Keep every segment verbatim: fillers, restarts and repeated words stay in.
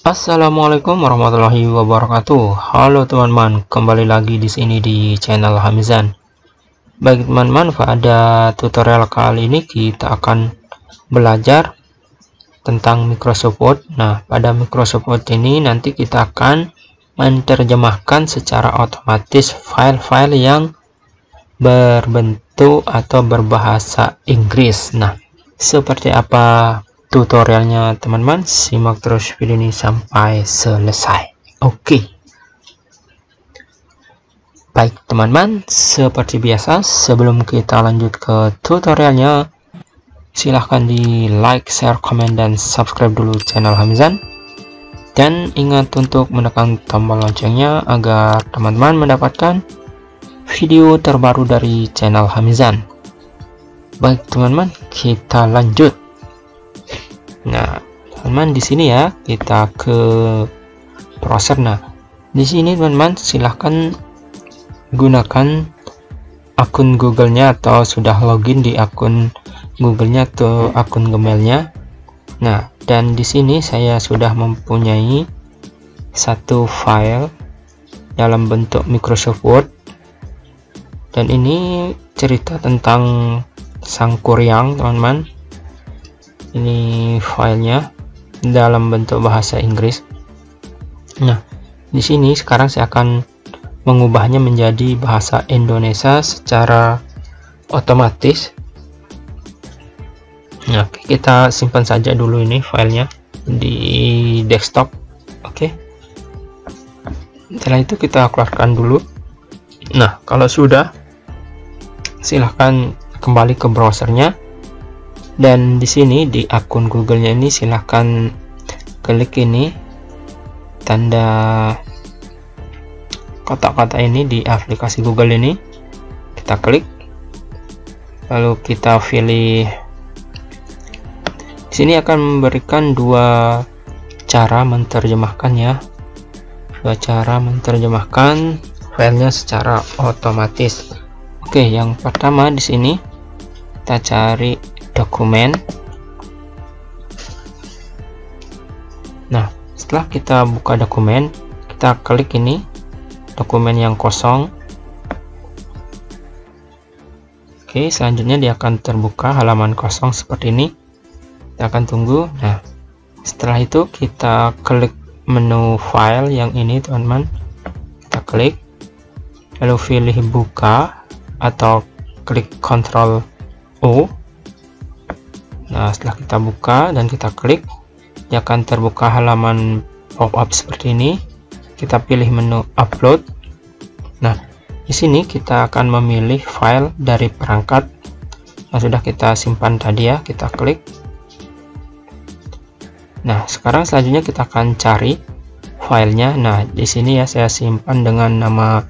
Assalamualaikum warahmatullahi wabarakatuh. Halo teman-teman, kembali lagi di sini di channel Hamizan. Baik teman-teman, pada tutorial kali ini kita akan belajar tentang Microsoft Word. Nah, pada Microsoft Word ini nanti kita akan menerjemahkan secara otomatis file-file yang berbentuk atau berbahasa Inggris. Nah, seperti apa tutorialnya teman-teman, simak terus video ini sampai selesai. Oke, baik teman-teman, seperti biasa sebelum kita lanjut ke tutorialnya, silahkan di like, share, komen, dan subscribe dulu channel Hamizan, dan ingat untuk menekan tombol loncengnya agar teman-teman mendapatkan video terbaru dari channel Hamizan. Baik teman-teman, kita lanjut. Nah, teman-teman di sini ya, kita ke browser. Nah, di sini teman-teman silahkan gunakan akun Google-nya atau sudah login di akun Google-nya atau akun Gmail-nya. Nah, dan di sini saya sudah mempunyai satu file dalam bentuk Microsoft Word. Dan ini cerita tentang Sangkuriang, teman-teman. Ini filenya dalam bentuk bahasa Inggris. Nah, di sini sekarang saya akan mengubahnya menjadi bahasa Indonesia secara otomatis. Nah, kita simpan saja dulu ini filenya di desktop. Oke. Setelah itu kita keluarkan dulu. Nah, kalau sudah, silahkan kembali ke browsernya. Dan di sini di akun Google-nya ini silahkan klik ini tanda kotak-kotak ini di aplikasi Google ini, kita klik, lalu kita pilih. Di sini akan memberikan dua cara menerjemahkan ya, dua cara menerjemahkan filenya secara otomatis. Oke, yang pertama di sini kita cari dokumen. Nah, setelah kita buka dokumen, kita klik ini dokumen yang kosong. Oke, selanjutnya dia akan terbuka halaman kosong seperti ini. Kita akan tunggu. Nah, setelah itu kita klik menu file yang ini teman-teman, kita klik, lalu pilih buka atau klik Ctrl O. Nah, setelah kita buka dan kita klik, dia akan terbuka halaman pop-up seperti ini. Kita pilih menu upload. Nah, di sini kita akan memilih file dari perangkat yang sudah kita simpan tadi ya, kita klik. Nah, sekarang selanjutnya kita akan cari filenya. Nah, di sini ya saya simpan dengan nama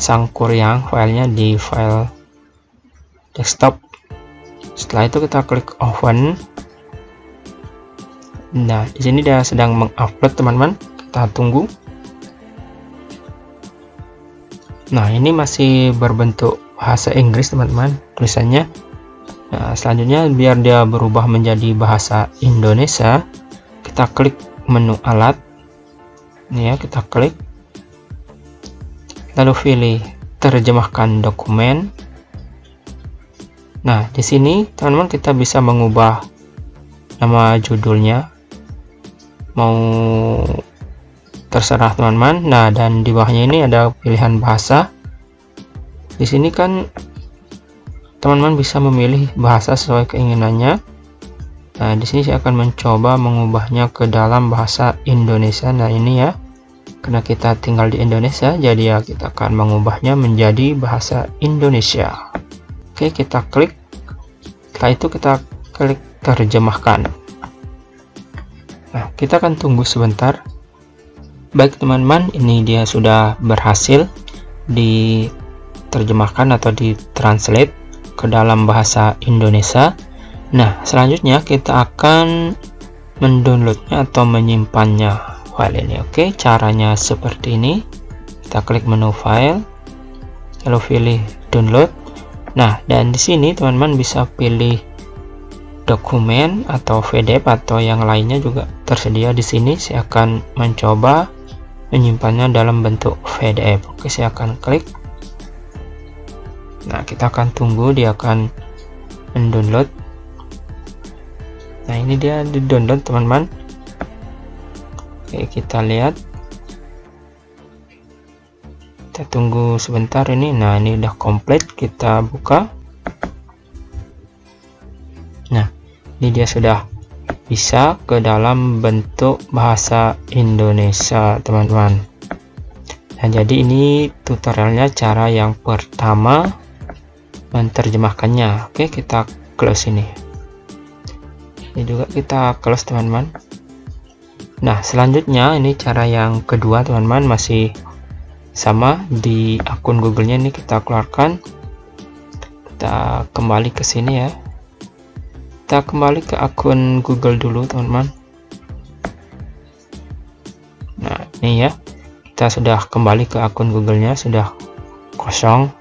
Sangkuriang filenya di file desktop. Setelah itu kita klik open. Nah, di sini dia sedang mengupload teman-teman. Kita tunggu. Nah, ini masih berbentuk bahasa Inggris teman-teman tulisannya. Nah, selanjutnya biar dia berubah menjadi bahasa Indonesia, kita klik menu alat. Ini ya, kita klik. Lalu pilih terjemahkan dokumen. Nah, di sini teman-teman kita bisa mengubah nama judulnya, mau terserah teman-teman. Nah, dan di bawahnya ini ada pilihan bahasa. Di sini kan teman-teman bisa memilih bahasa sesuai keinginannya. Nah, di sini saya akan mencoba mengubahnya ke dalam bahasa Indonesia. Nah, ini ya, karena kita tinggal di Indonesia, jadi ya kita akan mengubahnya menjadi bahasa Indonesia. Oke, kita klik. Setelah itu kita klik terjemahkan. Nah, kita akan tunggu sebentar. Baik teman-teman, ini dia sudah berhasil diterjemahkan atau ditranslate ke dalam bahasa Indonesia. Nah, selanjutnya kita akan mendownloadnya atau menyimpannya file ini. Oke, caranya seperti ini. Kita klik menu file, lalu pilih download. Nah, dan di sini teman-teman bisa pilih dokumen atau P D F atau yang lainnya juga tersedia di sini. Saya akan mencoba menyimpannya dalam bentuk P D F. Oke, saya akan klik. Nah, kita akan tunggu dia akan mendownload. Nah, ini dia di-download, teman-teman. Oke, kita lihat. Kita tunggu sebentar ini. Nah, ini udah komplit, kita buka. Nah, ini dia sudah bisa ke dalam bentuk bahasa Indonesia, teman-teman. Nah, jadi ini tutorialnya cara yang pertama menerjemahkannya. Oke, kita close ini. Ini juga kita close, teman-teman. Nah, selanjutnya ini cara yang kedua, teman-teman. Masih sama di akun Google-nya, ini kita keluarkan. Kita kembali ke sini ya. Kita kembali ke akun Google dulu, teman-teman. Nah, ini ya, kita sudah kembali ke akun Google-nya, sudah kosong.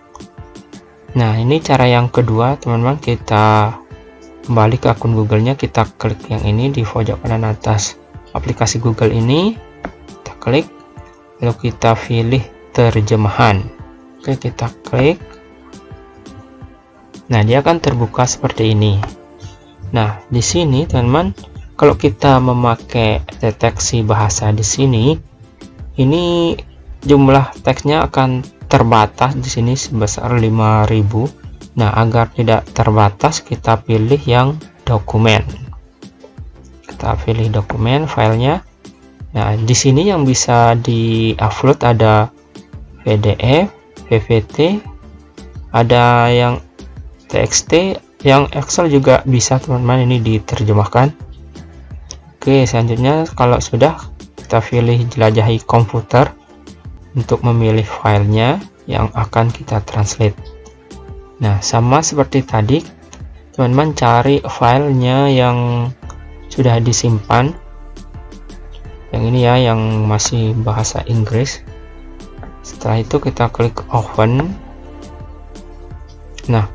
Nah, ini cara yang kedua, teman-teman. Kita kembali ke akun Google-nya, kita klik yang ini di pojok kanan atas aplikasi Google ini. Kita klik, lalu kita pilih terjemahan. Oke, kita klik. Nah, dia akan terbuka seperti ini. Nah, di sini teman-teman, kalau kita memakai deteksi bahasa di sini, ini jumlah teksnya akan terbatas di sini sebesar lima ribu. Nah, agar tidak terbatas, kita pilih yang dokumen. Kita pilih dokumen filenya. Nah, di sini yang bisa di-upload ada P D F, P P T, ada yang T X T. Yang Excel juga bisa, teman-teman, ini diterjemahkan. Oke, selanjutnya kalau sudah, kita pilih jelajahi komputer untuk memilih filenya yang akan kita translate. Nah, sama seperti tadi, teman-teman, cari filenya yang sudah disimpan. Yang ini ya, yang masih bahasa Inggris. Setelah itu kita klik open. Nah,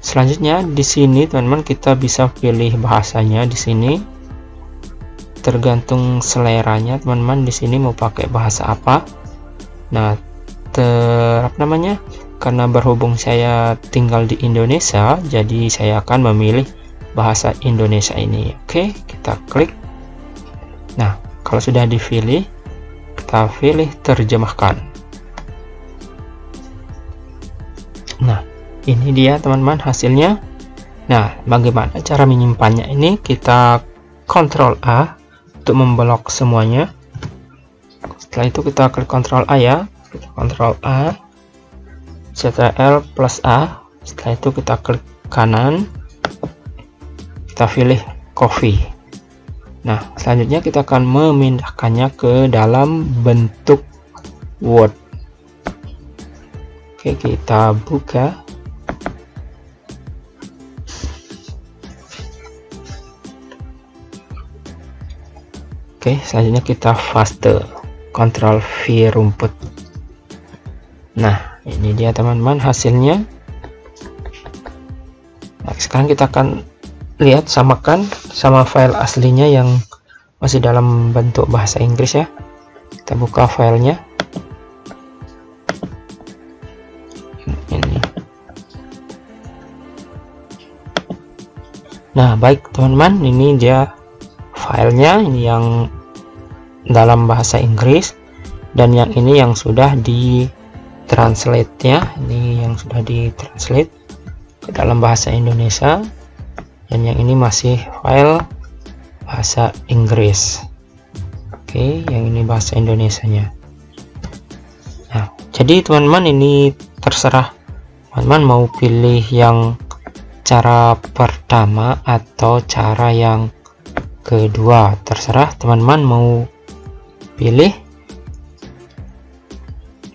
selanjutnya di sini teman-teman kita bisa pilih bahasanya di sini. Tergantung seleranya teman-teman di sini mau pakai bahasa apa. Nah, ter, apa namanya? Karena berhubung saya tinggal di Indonesia, jadi saya akan memilih bahasa Indonesia ini. Oke, kita klik. Nah, kalau sudah dipilih, kita pilih terjemahkan. Nah, ini dia teman-teman hasilnya. Nah, bagaimana cara menyimpannya ini? Kita Ctrl A untuk memblok semuanya. Setelah itu kita klik Ctrl A ya, Ctrl A, Ctrl plus A. Setelah itu kita klik kanan, kita pilih copy. Nah, selanjutnya kita akan memindahkannya ke dalam bentuk Word. Oke, kita buka. Oke, selanjutnya kita paste, Ctrl V rumput. Nah, ini dia teman-teman hasilnya. Nah, sekarang kita akan lihat, samakan sama file aslinya yang masih dalam bentuk bahasa Inggris ya. Kita buka filenya. Ini. Nah, baik teman-teman, ini dia filenya, ini yang dalam bahasa Inggris, dan yang ini yang sudah di translate ya, ini yang sudah di translate ke dalam bahasa Indonesia, dan yang ini masih file bahasa Inggris. Oke, yang ini bahasa Indonesianya. Nah, jadi teman-teman, ini terserah teman-teman mau pilih yang cara pertama atau cara yang kedua, terserah teman-teman mau pilih.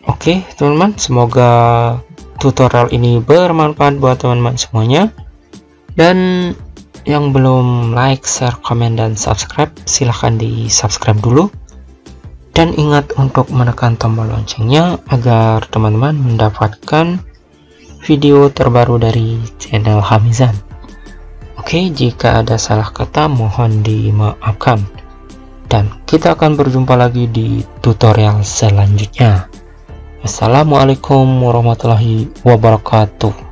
Oke teman-teman, semoga tutorial ini bermanfaat buat teman-teman semuanya. Dan yang belum like, share, komen, dan subscribe, silahkan di subscribe dulu. Dan ingat untuk menekan tombol loncengnya agar teman-teman mendapatkan video terbaru dari channel Hamizan. Oke, jika ada salah kata mohon dimaafkan, dan kita akan berjumpa lagi di tutorial selanjutnya. Wassalamualaikum warahmatullahi wabarakatuh.